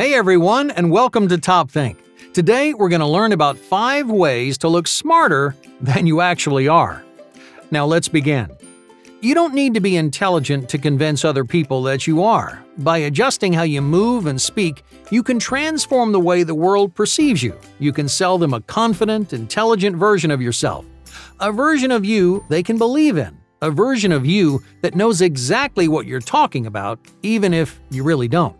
Hey everyone, and welcome to TopThink. Today we're going to learn about 5 ways to look smarter than you actually are. Now let's begin. You don't need to be intelligent to convince other people that you are. By adjusting how you move and speak, you can transform the way the world perceives you. You can sell them a confident, intelligent version of yourself. A version of you they can believe in. A version of you that knows exactly what you're talking about, even if you really don't.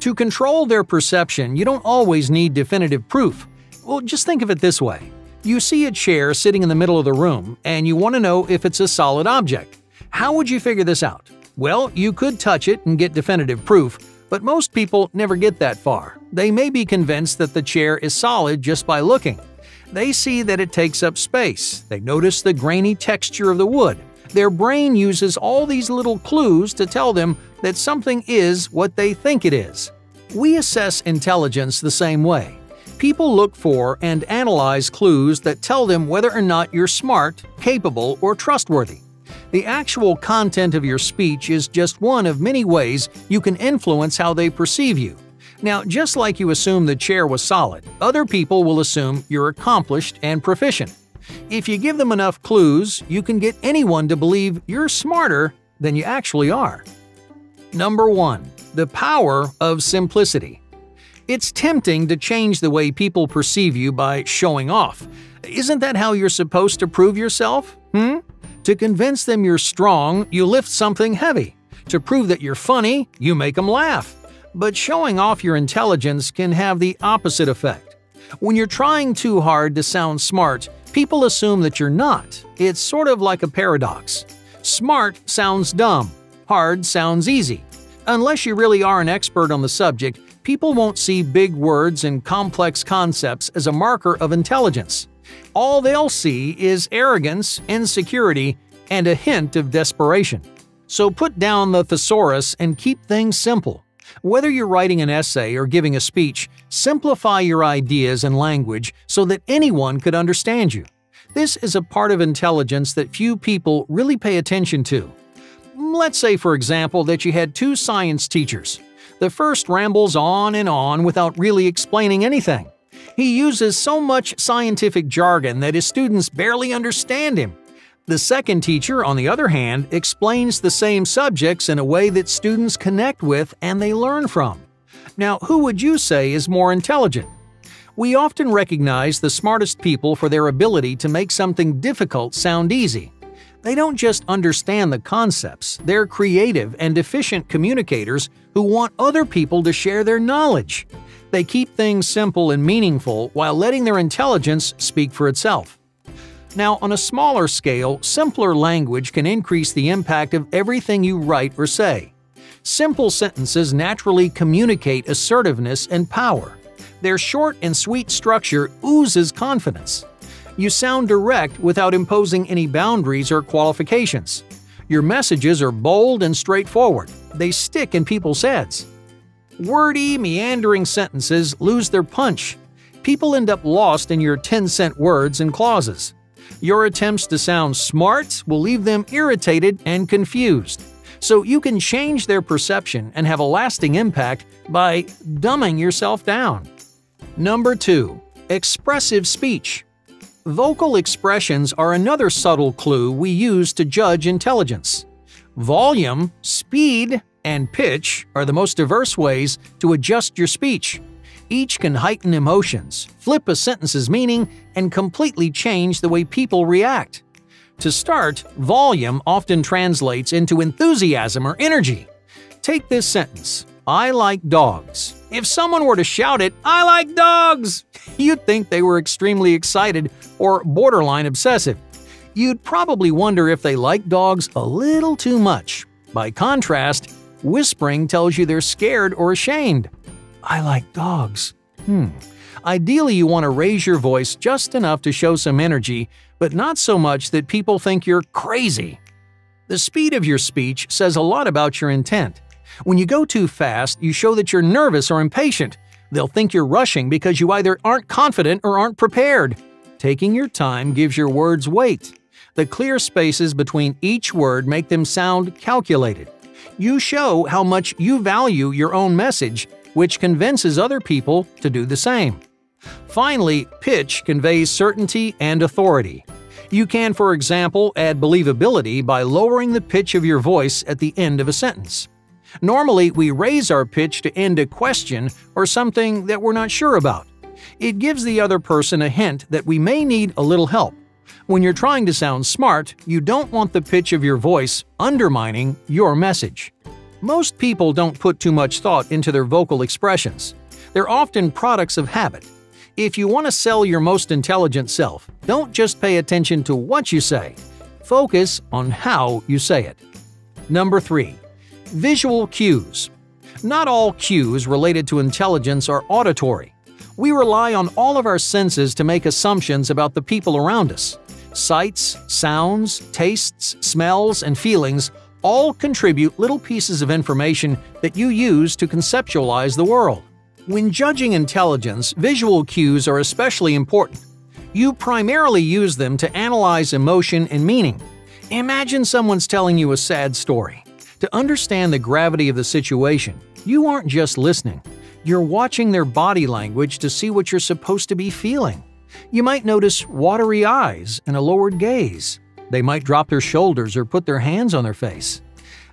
To control their perception, you don't always need definitive proof. Well, just think of it this way. You see a chair sitting in the middle of the room, and you want to know if it's a solid object. How would you figure this out? Well, you could touch it and get definitive proof, but most people never get that far. They may be convinced that the chair is solid just by looking. They see that it takes up space. They notice the grainy texture of the wood. Their brain uses all these little clues to tell them that something is what they think it is. We assess intelligence the same way. People look for and analyze clues that tell them whether or not you're smart, capable, or trustworthy. The actual content of your speech is just one of many ways you can influence how they perceive you. Now, just like you assume the chair was solid, other people will assume you're accomplished and proficient. If you give them enough clues, you can get anyone to believe you're smarter than you actually are. Number 1. The power of simplicity. It's tempting to change the way people perceive you by showing off. Isn't that how you're supposed to prove yourself? To convince them you're strong, you lift something heavy. To prove that you're funny, you make them laugh. But showing off your intelligence can have the opposite effect. When you're trying too hard to sound smart, people assume that you're not. It's sort of like a paradox. Smart sounds dumb. Hard sounds easy. Unless you really are an expert on the subject, people won't see big words and complex concepts as a marker of intelligence. All they'll see is arrogance, insecurity, and a hint of desperation. So put down the thesaurus and keep things simple. Whether you're writing an essay or giving a speech, simplify your ideas and language so that anyone could understand you. This is a part of intelligence that few people really pay attention to. Let's say, for example, that you had 2 science teachers. The first rambles on and on without really explaining anything. He uses so much scientific jargon that his students barely understand him. The second teacher, on the other hand, explains the same subjects in a way that students connect with and they learn from. Now, who would you say is more intelligent? We often recognize the smartest people for their ability to make something difficult sound easy. They don't just understand the concepts, they're creative and efficient communicators who want other people to share their knowledge. They keep things simple and meaningful while letting their intelligence speak for itself. Now, on a smaller scale, simpler language can increase the impact of everything you write or say. Simple sentences naturally communicate assertiveness and power. Their short and sweet structure oozes confidence. You sound direct without imposing any boundaries or qualifications. Your messages are bold and straightforward. They stick in people's heads. Wordy, meandering sentences lose their punch. People end up lost in your 10-cent words and clauses. Your attempts to sound smart will leave them irritated and confused. So you can change their perception and have a lasting impact by dumbing yourself down. Number 2. Expressive speech. Vocal expressions are another subtle clue we use to judge intelligence. Volume, speed, and pitch are the most diverse ways to adjust your speech. Each can heighten emotions, flip a sentence's meaning, and completely change the way people react. To start, volume often translates into enthusiasm or energy. Take this sentence, "I like dogs." If someone were to shout it, "I like dogs," you'd think they were extremely excited or borderline obsessive. You'd probably wonder if they like dogs a little too much. By contrast, whispering tells you they're scared or ashamed. "I like dogs. Ideally, you want to raise your voice just enough to show some energy, but not so much that people think you're crazy. The speed of your speech says a lot about your intent. When you go too fast, you show that you're nervous or impatient. They'll think you're rushing because you either aren't confident or aren't prepared. Taking your time gives your words weight. The clear spaces between each word make them sound calculated. You show how much you value your own message, which convinces other people to do the same. Finally, pitch conveys certainty and authority. You can, for example, add believability by lowering the pitch of your voice at the end of a sentence. Normally, we raise our pitch to end a question or something that we're not sure about. It gives the other person a hint that we may need a little help. When you're trying to sound smart, you don't want the pitch of your voice undermining your message. Most people don't put too much thought into their vocal expressions. They're often products of habit. If you want to sell your most intelligent self, don't just pay attention to what you say. Focus on how you say it. Number 3. Visual cues. Not all cues related to intelligence are auditory. We rely on all of our senses to make assumptions about the people around us. Sights, sounds, tastes, smells, and feelings all contribute little pieces of information that you use to conceptualize the world. When judging intelligence, visual cues are especially important. You primarily use them to analyze emotion and meaning. Imagine someone's telling you a sad story. To understand the gravity of the situation, you aren't just listening. You're watching their body language to see what you're supposed to be feeling. You might notice watery eyes and a lowered gaze. They might drop their shoulders or put their hands on their face.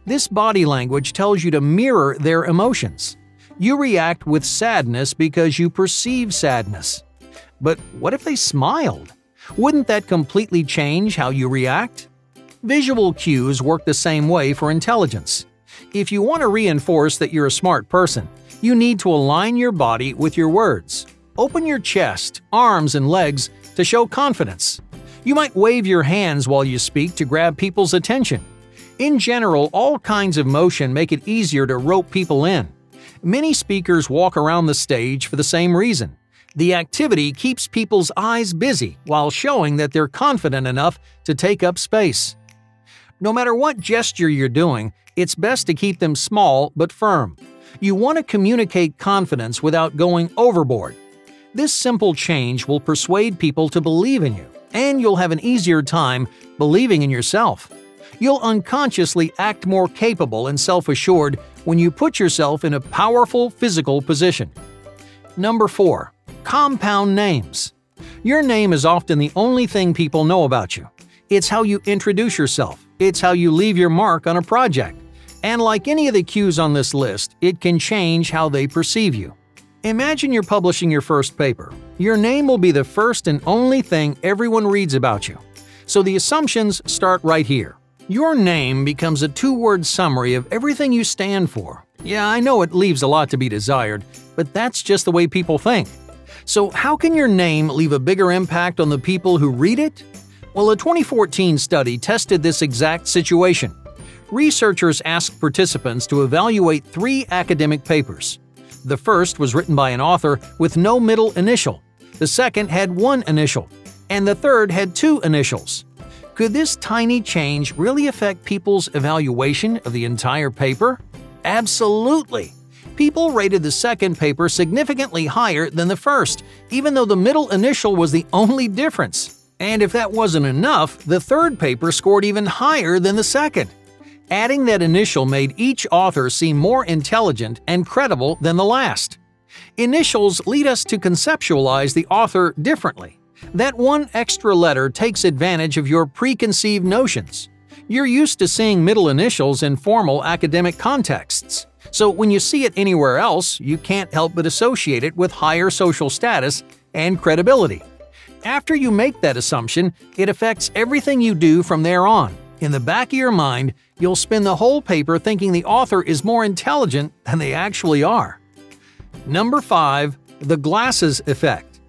This body language tells you to mirror their emotions. You react with sadness because you perceive sadness. But what if they smiled? Wouldn't that completely change how you react? Visual cues work the same way for intelligence. If you want to reinforce that you're a smart person, you need to align your body with your words. Open your chest, arms, and legs to show confidence. You might wave your hands while you speak to grab people's attention. In general, all kinds of motion make it easier to rope people in. Many speakers walk around the stage for the same reason. The activity keeps people's eyes busy while showing that they're confident enough to take up space. No matter what gesture you're doing, it's best to keep them small but firm. You want to communicate confidence without going overboard. This simple change will persuade people to believe in you, and you'll have an easier time believing in yourself. You'll unconsciously act more capable and self-assured when you put yourself in a powerful physical position. Number 4. Compound names. Your name is often the only thing people know about you. It's how you introduce yourself. It's how you leave your mark on a project. And like any of the cues on this list, it can change how they perceive you. Imagine you're publishing your first paper. Your name will be the first and only thing everyone reads about you. So the assumptions start right here. Your name becomes a two-word summary of everything you stand for. Yeah, I know it leaves a lot to be desired, but that's just the way people think. So how can your name leave a bigger impact on the people who read it? Well, a 2014 study tested this exact situation. Researchers asked participants to evaluate 3 academic papers. The first was written by an author with no middle initial. The second had 1 initial, and the third had 2 initials. Could this tiny change really affect people's evaluation of the entire paper? Absolutely! People rated the second paper significantly higher than the first, even though the middle initial was the only difference. And if that wasn't enough, the third paper scored even higher than the second. Adding that initial made each author seem more intelligent and credible than the last. Initials lead us to conceptualize the author differently. That one extra letter takes advantage of your preconceived notions. You're used to seeing middle initials in formal academic contexts, so when you see it anywhere else, you can't help but associate it with higher social status and credibility. After you make that assumption, it affects everything you do from there on. In the back of your mind, you'll spend the whole paper thinking the author is more intelligent than they actually are. Number 5. The glasses effect.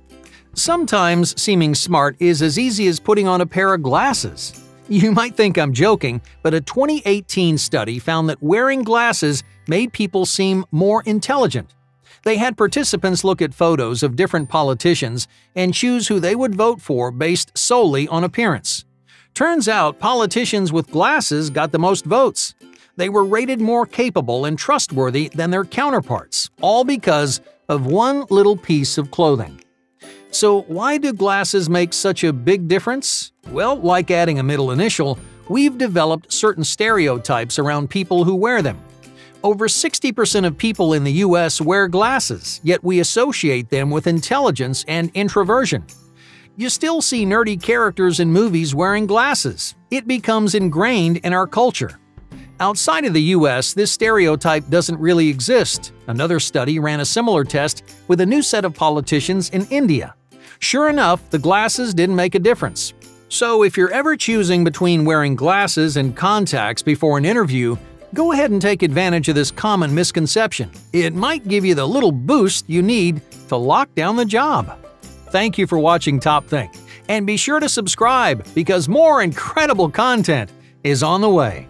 Sometimes seeming smart is as easy as putting on a pair of glasses. You might think I'm joking, but a 2018 study found that wearing glasses made people seem more intelligent. They had participants look at photos of different politicians and choose who they would vote for based solely on appearance. Turns out politicians with glasses got the most votes. They were rated more capable and trustworthy than their counterparts, all because of one little piece of clothing. So why do glasses make such a big difference? Well, like adding a middle initial, we've developed certain stereotypes around people who wear them. over 60% of people in the US wear glasses, yet we associate them with intelligence and introversion. You still see nerdy characters in movies wearing glasses. It becomes ingrained in our culture. Outside of the US, this stereotype doesn't really exist. Another study ran a similar test with a new set of politicians in India. Sure enough, the glasses didn't make a difference. So if you're ever choosing between wearing glasses and contacts before an interview, go ahead and take advantage of this common misconception. It might give you the little boost you need to lock down the job. Thank you for watching TopThink, and be sure to subscribe because more incredible content is on the way.